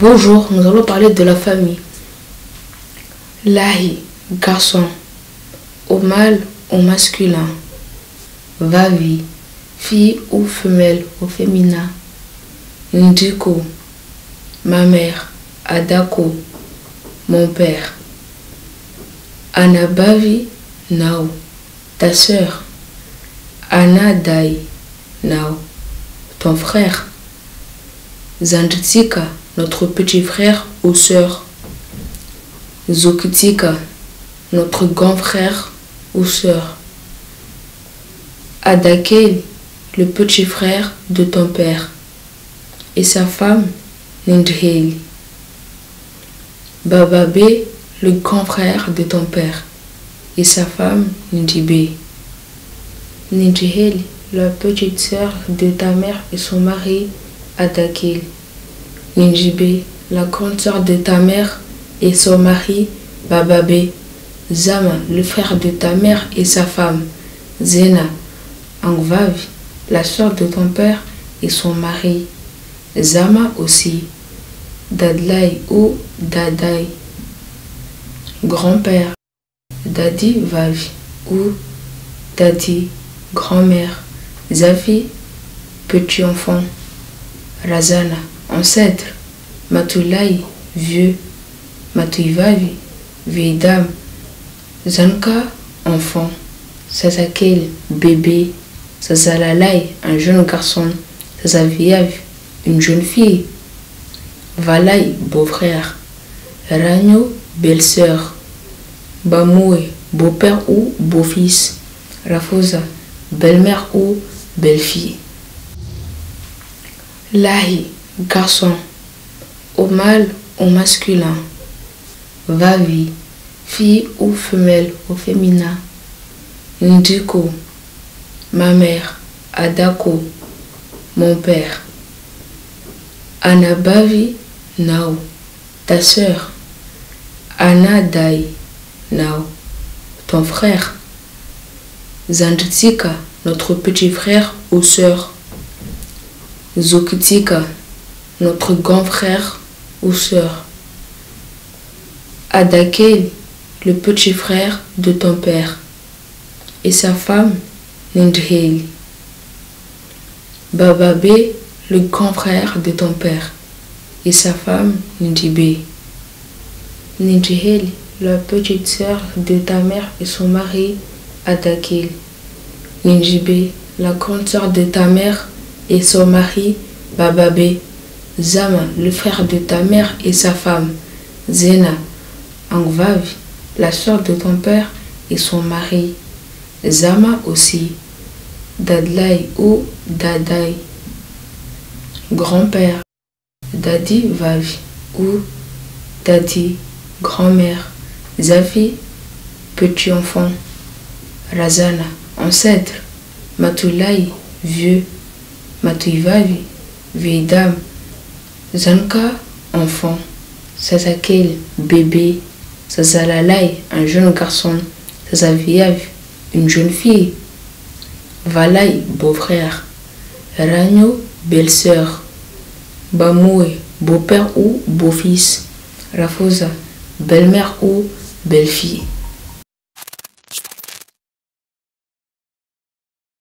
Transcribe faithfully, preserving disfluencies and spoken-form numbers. Bonjour, nous allons parler de la famille. Lahi, garçon. Au mâle, au masculin. Vavi, fille ou femelle, au féminin. Ndiko, ma mère. Adako, mon père. Anabavi, Nao, ta sœur. Anadai, Nao, ton frère. Zandritsika, notre petit frère ou sœur. Zokitika, notre grand frère ou sœur. Adakeli, le petit frère de ton père, et sa femme, Nindheli. Bababé, le grand frère de ton père, et sa femme, Nindibé. Nindheli, la petite sœur de ta mère et son mari, Adakeli. Nindibé, la grande sœur de ta mère et son mari, Bababé. Zama, le frère de ta mère et sa femme, Zena. Angvavi, la sœur de ton père et son mari, Zama aussi. Dadlai ou Dadai, grand-père. Dadi Vavi ou Dadi, grand-mère. Zavi, petit-enfant. Razana, ancêtre. Matulai, vieux. Matuivavi, vieille dame. Zanka, enfant. Sazakel, bébé. Sazalalai, un jeune garçon. Sazaviav, une jeune fille. Valai, beau-frère. Ragno, belle-sœur. Bamoué, beau-père ou beau-fils. Rafosa, belle-mère ou belle-fille. Lahi, garçon. Au mâle, au masculin. Vavi, fille ou femelle, au féminin. Ndiko, ma mère. Adako, mon père. Anabavi, Nao, ta sœur. Anadai, Nao, ton frère. Zandritsika, notre petit frère ou sœur. Zokitika, notre grand frère ou sœur. Adakeli, le petit frère de ton père, et sa femme, Nindheli. Bababé, le grand frère de ton père, et sa femme, Nindibé. Nindheli, la petite sœur de ta mère et son mari, Adakeli. Nindibé, la grande sœur de ta mère et son mari, Bababé. Zama, le frère de ta mère et sa femme, Zena. Angvavi, la sœur de ton père et son mari, Zama aussi. Dadlai ou Dadai, grand-père. Dadi Vavi ou Dadi, grand-mère. Zavi, petit-enfant. Razana, ancêtre. Matulai, vieux. Matuivavi, vieille dame. Zanka, enfant. Sazakel, bébé. Sazalalai, un jeune garçon. Sazaviav, une jeune fille. Valai, beau-frère. Ragno, belle-sœur. Bamoué, beau-père ou beau-fils. Rafosa, belle-mère ou belle-fille.